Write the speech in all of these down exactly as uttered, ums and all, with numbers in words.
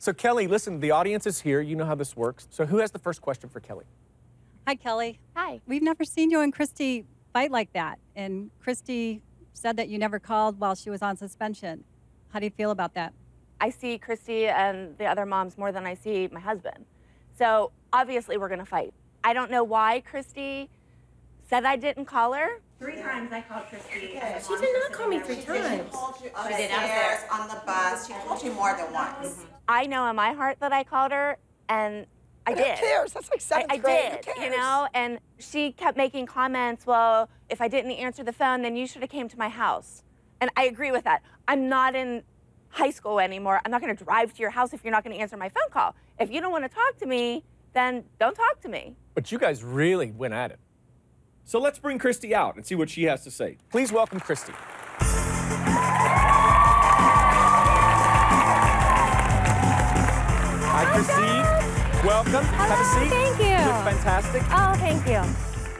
So Kelly, listen, the audience is here. You know how this works. So who has the first question for Kelly? Hi, Kelly. Hi. We've never seen you and Christy fight like that. And Christy said that you never called while she was on suspension. How do you feel about that? I see Christy and the other moms more than I see my husband. So obviously we're gonna fight. I don't know why Christy said I didn't call her. Three times I called Christy. Yeah, she did not call me three times. She called you upstairs, on the bus. She called you more than once. Mm-hmm. I know in my heart that I called her, and I did. Who cares? That's like seventh grade. I did, you know? And she kept making comments, well, if I didn't answer the phone, then you should have came to my house. And I agree with that. I'm not in high school anymore. I'm not going to drive to your house if you're not going to answer my phone call. If you don't want to talk to me, then don't talk to me. But you guys really went at it. So let's bring Christy out and see what she has to say. Please welcome Christy. Hi, Christy. Welcome. Have a seat. Thank you. You look fantastic. Oh, thank you.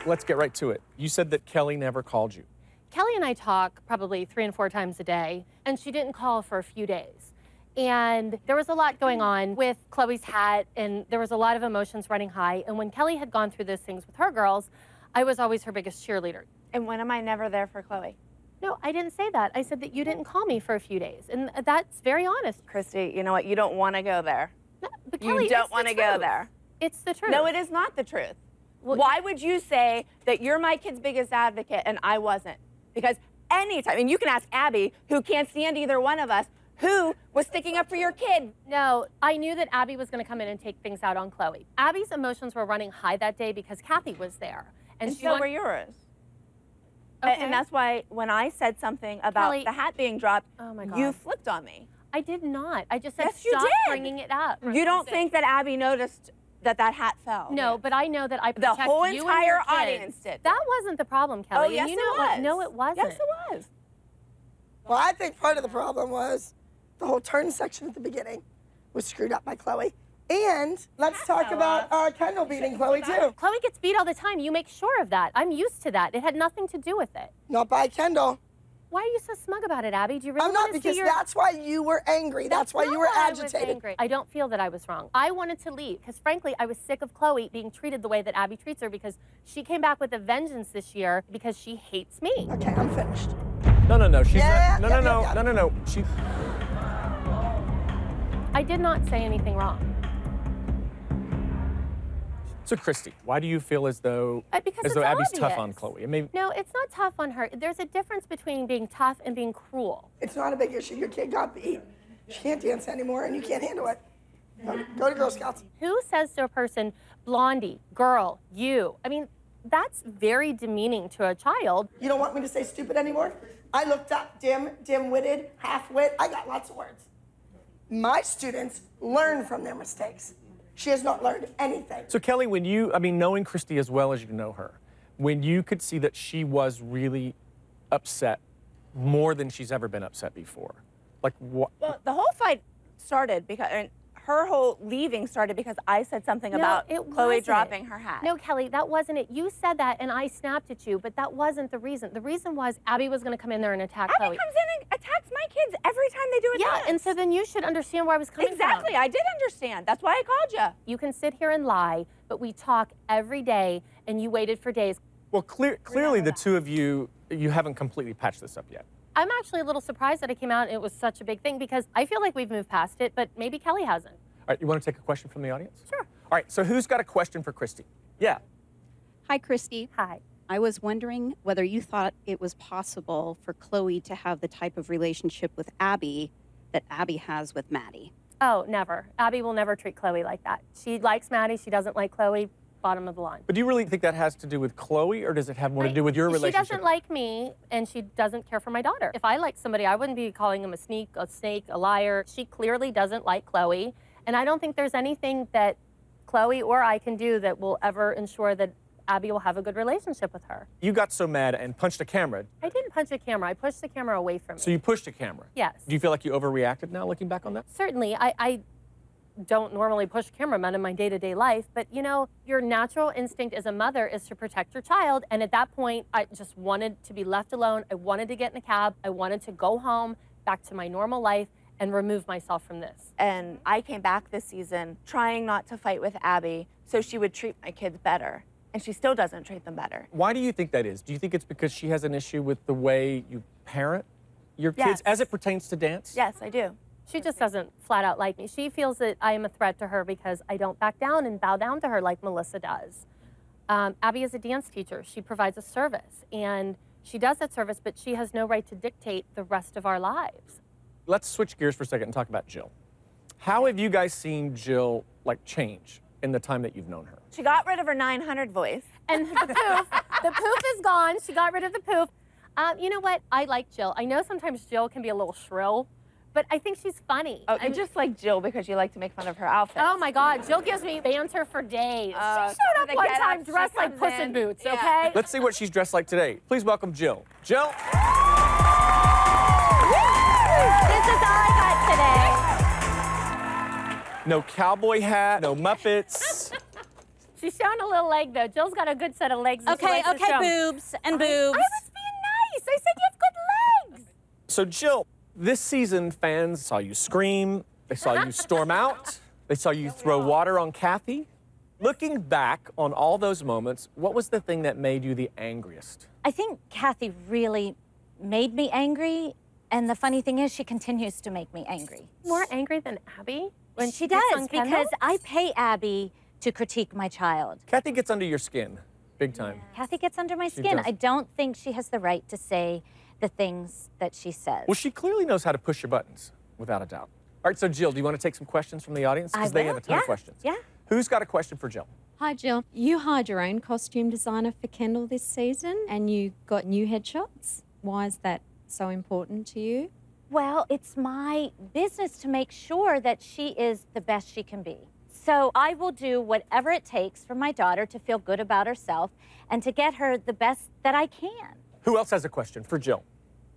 Let's get right to it. You said that Kelly never called you. Kelly and I talk probably three and four times a day, and she didn't call for a few days. And there was a lot going on with Chloe's hat, and there was a lot of emotions running high. And when Kelly had gone through those things with her girls, I was always her biggest cheerleader. And when am I never there for Chloe? No, I didn't say that. I said that you didn't call me for a few days, and that's very honest. Christy, you know what? You don't want to go there. No, but Kelly, you don't want to go there. It's the truth. No, it is not the truth. Well, why would you say that you're my kid's biggest advocate and I wasn't? Because anytime, and you can ask Abby, who can't stand either one of us, who was sticking up for your kid. No, I knew that Abby was going to come in and take things out on Chloe. Abby's emotions were running high that day because Kathy was there. And, and she so were yours. Okay. And that's why when I said something about Kelly, the hat being dropped, oh my God, you flipped on me. I did not. I just said, yes, stop bringing it up. You don't think that Abby noticed that that hat fell? No, but I know that I protect you and your kids. The whole entire audience did. That wasn't the problem, Kelly. Oh, yes, you know it was. No, it wasn't. Yes, it was. Well, I think part of the problem was the whole turn section at the beginning was screwed up by Chloe. And let's talk about uh, Kendall beating Chloe, too. Chloe gets beat all the time. You make sure of that. I'm used to that. It had nothing to do with it. Not by Kendall. Why are you so smug about it, Abby? Do you really I'm not, because your... that's why you were angry. That's, that's why you were agitated. I was angry. I don't feel that I was wrong. I wanted to leave because, frankly, I was sick of Chloe being treated the way that Abby treats her, because she came back with a vengeance this year because she hates me. Okay, I'm finished. No, no, no. She's yeah, not... No, yeah, no, yeah, no, yeah. no, no, no. She... I did not say anything wrong. So, Christy, why do you feel as though, uh, as though Abby's obvious. Tough on Chloe? I mean, no, it's not tough on her. There's a difference between being tough and being cruel. It's not a big issue. Your kid got beat. She can't dance anymore, and you can't handle it. Go, go to Girl Scouts. Who says to a person, blondie, girl, you? I mean, that's very demeaning to a child. You don't want me to say stupid anymore? I looked up dim, dim-witted, half-wit. I got lots of words. My students learn from their mistakes. She has not learned anything. So, Kelly, when you, I mean, knowing Christy as well as you know her, when you could see that she was really upset more than she's ever been upset before, like what? Well, the whole fight started because, and her whole leaving started because I said something no, about it Chloe dropping her hat. No, Kelly, that wasn't it. You said that and I snapped at you, but that wasn't the reason. The reason was Abby was going to come in there and attack Abby Chloe. Abby comes in and attacks my kids every time they do it. Yeah, dance. And so then you should understand where I was coming exactly. from. Exactly, I did understand. That's why I called you. You can sit here and lie, but we talk every day, and you waited for days. Well, clear, clearly the two of you, you haven't completely patched this up yet. I'm actually a little surprised that it came out and it was such a big thing, because I feel like we've moved past it, but maybe Kelly hasn't. All right, you want to take a question from the audience? Sure. All right, so who's got a question for Christy? Yeah. Hi, Christy. Hi. I was wondering whether you thought it was possible for Chloe to have the type of relationship with Abby that Abby has with Maddie. Oh, never. Abby will never treat Chloe like that. She likes Maddie. She doesn't like Chloe. Bottom of the line. But do you really think that has to do with Chloe, or does it have more I, to do with your relationship? She doesn't like me, and she doesn't care for my daughter. If I liked somebody, I wouldn't be calling him a sneak, a snake, a liar. She clearly doesn't like Chloe, and I don't think there's anything that Chloe or I can do that will ever ensure that Abby will have a good relationship with her. You got so mad and punched a camera. I didn't punch a camera. I pushed the camera away from me. So you pushed a camera? Yes. Do you feel like you overreacted now, looking back on that? Certainly. I... I don't normally push cameramen in my day-to-day life, but you know, your natural instinct as a mother is to protect your child, and at that point, I just wanted to be left alone. I wanted to get in a cab. I wanted to go home, back to my normal life, and remove myself from this. And I came back this season trying not to fight with Abby so she would treat my kids better. And she still doesn't treat them better. Why do you think that is? Do you think it's because she has an issue with the way you parent your yes. kids as it pertains to dance? Yes, I do. She just doesn't flat out like me. She feels that I am a threat to her because I don't back down and bow down to her like Melissa does. Um, Abby is a dance teacher. She provides a service, and she does that service, but she has no right to dictate the rest of our lives. Let's switch gears for a second and talk about Jill. How have you guys seen Jill, like, change in the time that you've known her? She got rid of her nine hundred voice. And the poof, the poof is gone. She got rid of the poof. Um, you know what? I like Jill. I know sometimes Jill can be a little shrill, but I think she's funny. Oh, you just like Jill because you like to make fun of her outfit. Oh my God, Jill gives me banter for days. Uh, she showed up one time dressed like Puss in Boots, yeah. okay? Let's see what she's dressed like today. Please welcome Jill. Jill. This is all I got today. No cowboy hat, no Muppets. She's showing a little leg though. Jill's got a good set of legs. Okay, okay, boobs and boobs. I was being nice. I said you have good legs. So Jill, this season, fans saw you scream, they saw you storm out, they saw you throw water on Kathy. Looking back on all those moments, what was the thing that made you the angriest? I think Kathy really made me angry, and the funny thing is she continues to make me angry. More angry than Abby? When she does, because I pay Abby to critique my child. Kathy gets under your skin, big time. Yeah. Kathy gets under my skin. I don't think she has the right to say the things that she says. Well, she clearly knows how to push your buttons, without a doubt. All right, so Jill, do you want to take some questions from the audience? Because they have a ton yeah. of questions. Yeah. Who's got a question for Jill? Hi, Jill. You hired your own costume designer for Kendall this season, and you got new headshots. Why is that so important to you? Well, it's my business to make sure that she is the best she can be. So I will do whatever it takes for my daughter to feel good about herself and to get her the best that I can. Who else has a question for Jill?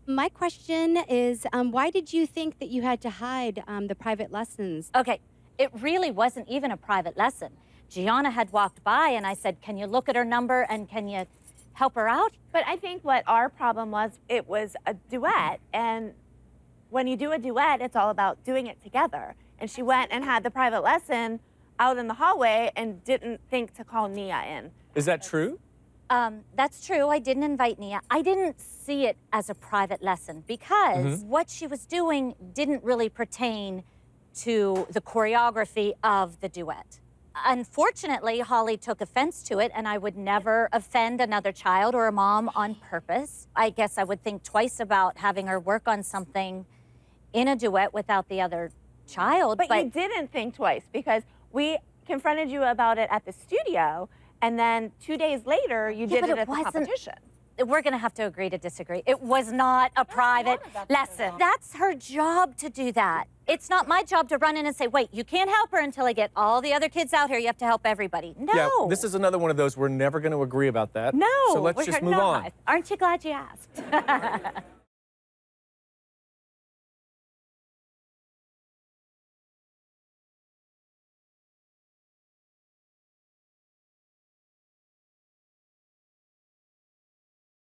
My question is, um, why did you think that you had to hide um, the private lessons? Okay, it really wasn't even a private lesson. Gianna had walked by and I said, can you look at her number and can you help her out? But I think what our problem was, it was a duet. And when you do a duet, it's all about doing it together. And she went and had the private lesson out in the hallway and didn't think to call Nia in. Is that true? Um, that's true, I didn't invite Nia. I didn't see it as a private lesson because mm-hmm. what she was doing didn't really pertain to the choreography of the duet. Unfortunately, Holly took offense to it, and I would never offend another child or a mom on purpose. I guess I would think twice about having her work on something in a duet without the other child. But, but... you didn't think twice because we confronted you about it at the studio. And then two days later, you yeah, did it, it at the competition. We're going to have to agree to disagree. It was not a no, private lesson. That's her job to do that. It's not my job to run in and say, wait, you can't help her until I get all the other kids out here. You have to help everybody. No. Yeah, this is another one of those. We're never going to agree about that. No. So let's just move not. on. Aren't you glad you asked?